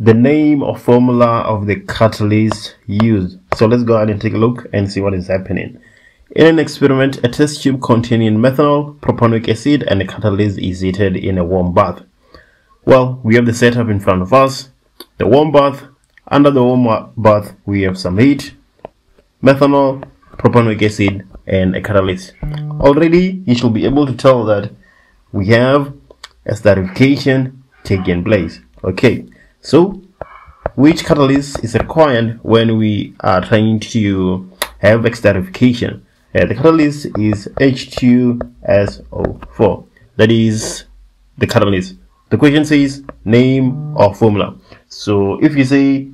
the name or formula of the catalyst used. So let's go ahead and take a look and see what is happening. In an experiment, a test tube containing methanol, propanoic acid, and a catalyst is heated in a warm bath. Well, we have the setup in front of us, the warm bath. Under the warm bath, we have some heat, methanol, propanoic acid, and a catalyst. Already, you should be able to tell that we have a esterification taking place. Okay, so which catalyst is required when we are trying to have esterification? The catalyst is H2SO4. That is the catalyst. The question says name or formula. So if you say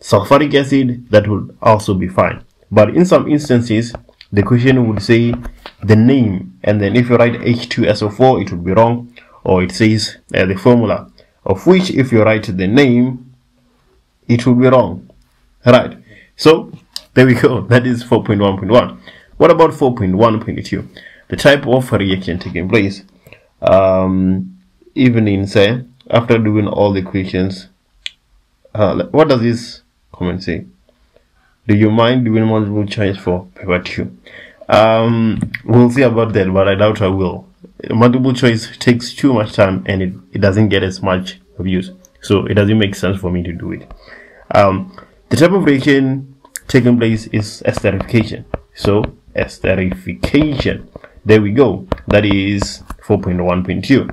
sulfuric acid, that would also be fine. But in some instances, the question would say the name, and then if you write H2SO4, it would be wrong, or it says the formula, of which if you write the name, it would be wrong. Right, so there we go. That is 4.1.1. What about 4.1.2? The type of reaction taking place. Even in, say, after doing all the questions, what does this comment say? Do you mind doing multiple choice for paper 2? We'll see about that, but I doubt I will. Multiple choice takes too much time, and it doesn't get as much views, so it doesn't make sense for me to do it. The type of reaction taking place is esterification. So esterification, there we go. That is 4.1.2.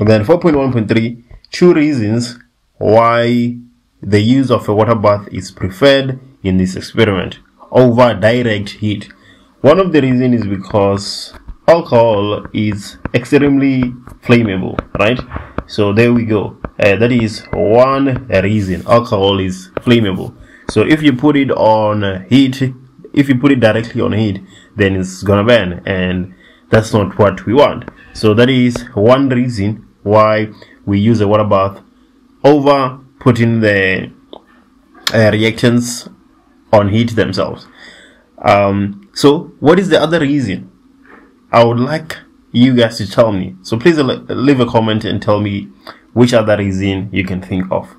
Then 4.1.3, two reasons why the use of a water bath is preferred in this experiment over direct heat. One of the reasons is because alcohol is extremely flammable, right? So there we go. That is one reason. Alcohol is flammable. So if you put it on heat, if you put it directly on heat, then it's gonna burn, and that's not what we want. So that is one reason why we use a water bath over putting the reactants on heat themselves. So what is the other reason? I would like you guys to tell me. So please leave a comment and tell me which other reason you can think of.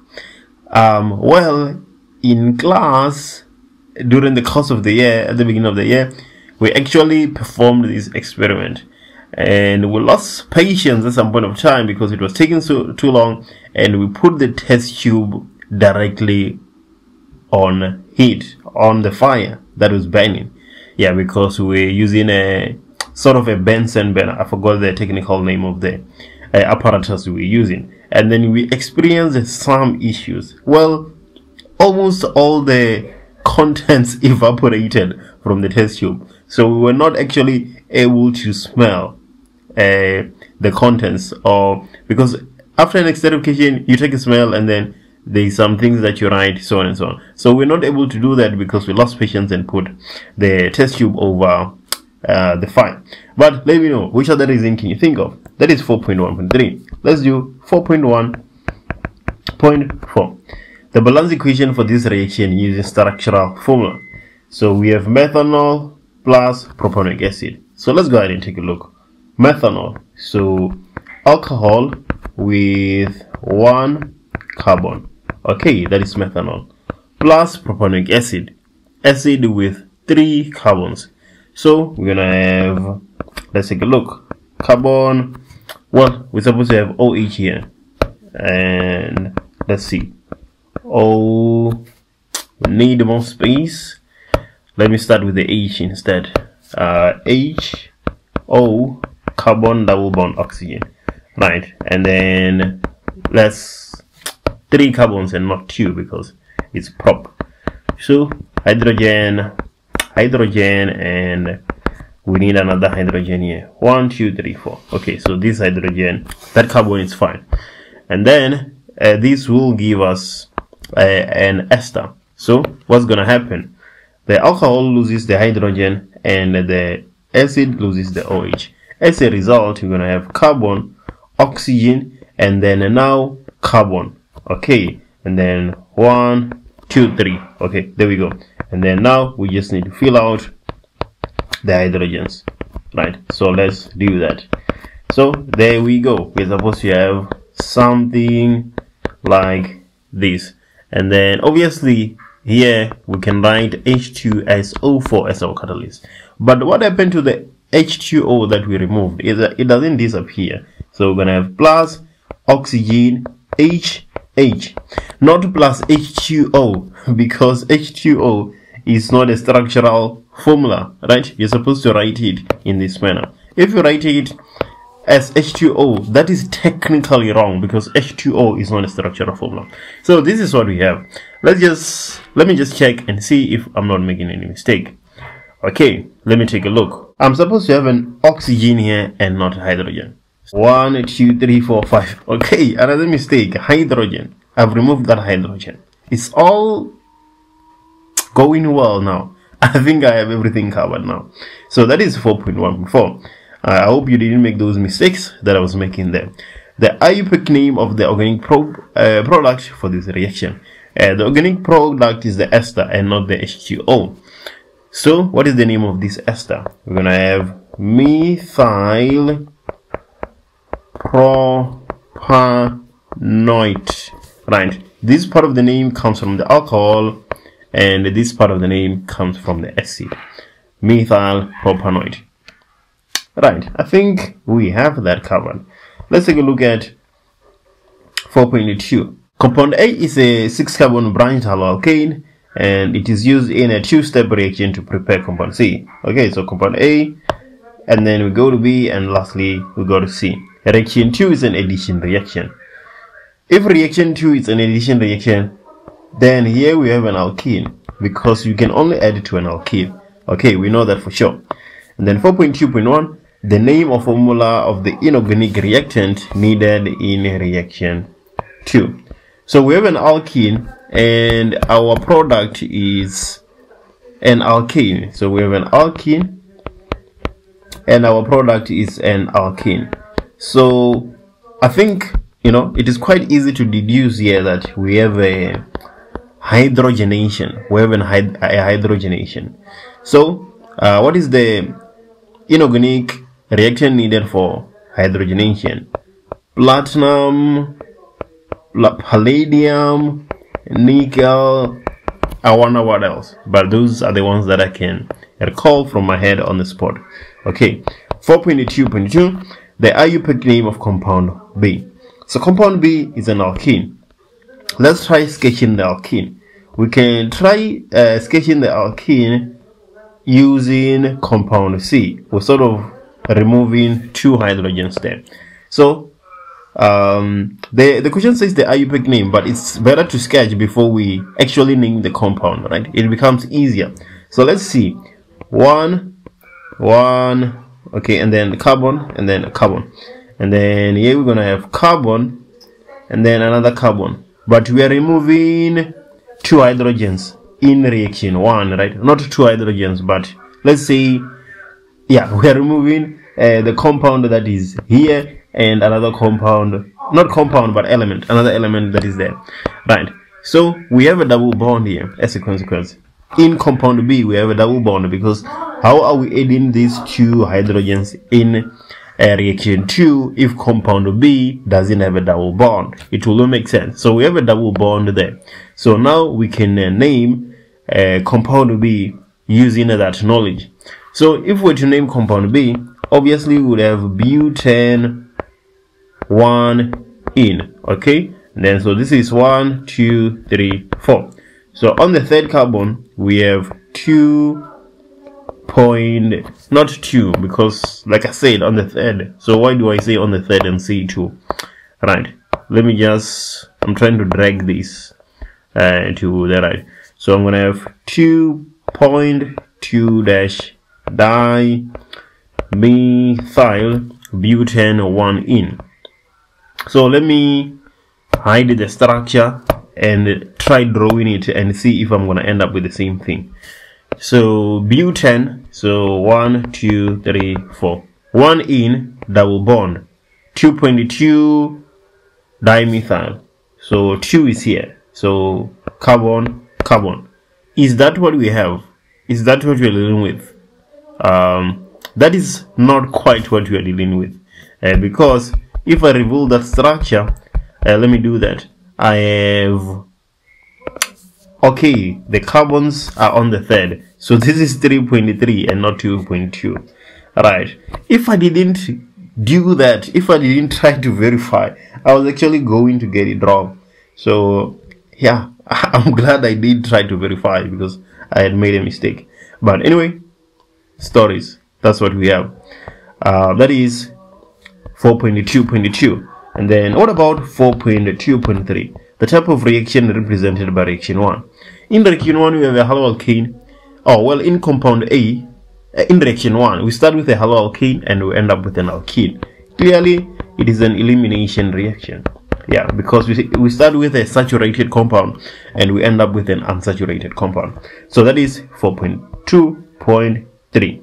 Well, in class, during the course of the year, at the beginning of the year, we actually performed this experiment, and we lost patience at some point of time because it was taking too long, and we put the test tube directly on heat, on the fire that was burning. Yeah, because we're using a sort of a Bunsen burner. I forgot the technical name of the apparatus we're using, and then we experienced some issues. Well, almost all the contents evaporated from the test tube, so we were not actually able to smell the contents, or because after an esterification you take a smell and then there's some things that you write, so on and so on. So we're not able to do that because we lost patience and put the test tube over the fire. But let me know which other reason can you think of. That is 4.1.3. Let's do 4.1.4. The balance equation for this reaction uses structural formula. So we have methanol plus propanoic acid. So let's go ahead and take a look. Methanol, so alcohol with one carbon. Okay, that is methanol. Plus propanoic acid, acid with three carbons. So we're gonna have, let's take a look. Carbon, well, we're supposed to have OH here. And let's see. Oh, we need more space. Let me start with the H instead. H, O, carbon double bond oxygen. Right, and then let's three carbons and not two because it's prop. So hydrogen, and we need another hydrogen here. 1, 2, 3, 4. Okay, so this hydrogen, that carbon is fine. And then this will give us an ester. So what's gonna happen? The alcohol loses the hydrogen and the acid loses the OH. As a result, you're gonna have carbon, oxygen, and then now carbon. Okay, and then 1, 2, 3. Okay, there we go. And then now we just need to fill out the hydrogens. Right, so let's do that. So there we go. We're supposed to have something like this. And then obviously here we can write H2SO4 as our catalyst. But what happened to the H2O that we removed is that it doesn't disappear. So we're gonna have plus oxygen HH, not plus H2O, because H2O is not a structural formula, right? You're supposed to write it in this manner. If you write it as H2O, that is technically wrong because H2O is not a structural formula. So this is what we have. Let me just check and see if I'm not making any mistake. Okay, let me take a look. I'm supposed to have an oxygen here and not hydrogen. 1, 2, 3, 4, 5. Okay, another mistake. Hydrogen. I've removed that hydrogen. It's all going well now. I think I have everything covered now. So that is 4.1.4. I hope you didn't make those mistakes that I was making there. The IUPAC name of the organic product for this reaction. The organic product is the ester and not the H2O. So what is the name of this ester? We're gonna have methyl propanoate, right? This part of the name comes from the alcohol and this part of the name comes from the acid, methyl propanoate, right? I think we have that covered. Let's take a look at 4.2. Compound A is a 6-carbon branch haloalkane, and it is used in a 2-step reaction to prepare compound C. Okay, so compound A, and then we go to B, and lastly we go to C. Reaction 2 is an addition reaction. If reaction 2 is an addition reaction, then here we have an alkene, because you can only add to an alkene. Okay, we know that for sure. And then 4.2.1, the name or formula of the inorganic reactant needed in reaction 2. So we have an alkene and our product is an alkane. So we have an alkene and our product is an alkene. So I think, you know, it is quite easy to deduce here that we have a hydrogenation. We have a hydrogenation. So what is the inorganic reaction needed for hydrogenation? Platinum, palladium, nickel. I wonder what else, but those are the ones that I can recall from my head on the spot. Okay, 4.2.2. The IUPAC name of compound B. So compound B is an alkene. Let's try sketching the alkene. We can try sketching the alkene using compound C. We're sort of removing two hydrogens there. So the question says the IUPAC name, but it's better to sketch before we actually name the compound, right? It becomes easier. So let's see. One. Okay, and then the carbon, and then a carbon, and then here we're gonna have carbon, and then another carbon. But we are removing two hydrogens in reaction 1, right? Not two hydrogens, but let's say, yeah, we are removing the compound that is here and another compound, not compound, but element, another element that is there, right? So we have a double bond here as a consequence. In compound B, we have a double bond because how are we adding these two hydrogens in reaction 2 if compound B doesn't have a double bond? It will not make sense. So we have a double bond there. So now we can name compound B using that knowledge. So if we're to name compound B, obviously we would have butane 1 in. Okay, and then so this is 1, 2, 3, 4. So on the third carbon we have 2, not 2, because like I said, on the third. So why do I say on the third and say 2? Right, let me just, I'm trying to drag this to the right. So I'm gonna have 2,2-dimethylbutane 1 in. So let me hide the structure and try drawing it and see if I'm gonna end up with the same thing. So butane, so 1, 2, 3, 4, 1 in, double bond, 2,2-dimethyl, so 2 is here, so carbon, carbon. Is that what we have? Is that what we're dealing with? That is not quite what we are dealing with, because if I reveal that structure, let me do that. I have, okay, the carbons are on the third, so this is 3.3 and not 2.2. Right, if I didn't do that, if I didn't try to verify, I was actually going to get it wrong. So yeah, I'm glad I did try to verify because I had made a mistake. But anyway, stories, that's what we have. That is 4.2.2. And then what about 4.2.3? The type of reaction represented by reaction 1. In reaction 1, we have a haloalkane. Oh, well, in compound A, in reaction 1, we start with a haloalkane and we end up with an alkene. Clearly, it is an elimination reaction. Yeah, because we start with a saturated compound and we end up with an unsaturated compound. So that is 4.2.3.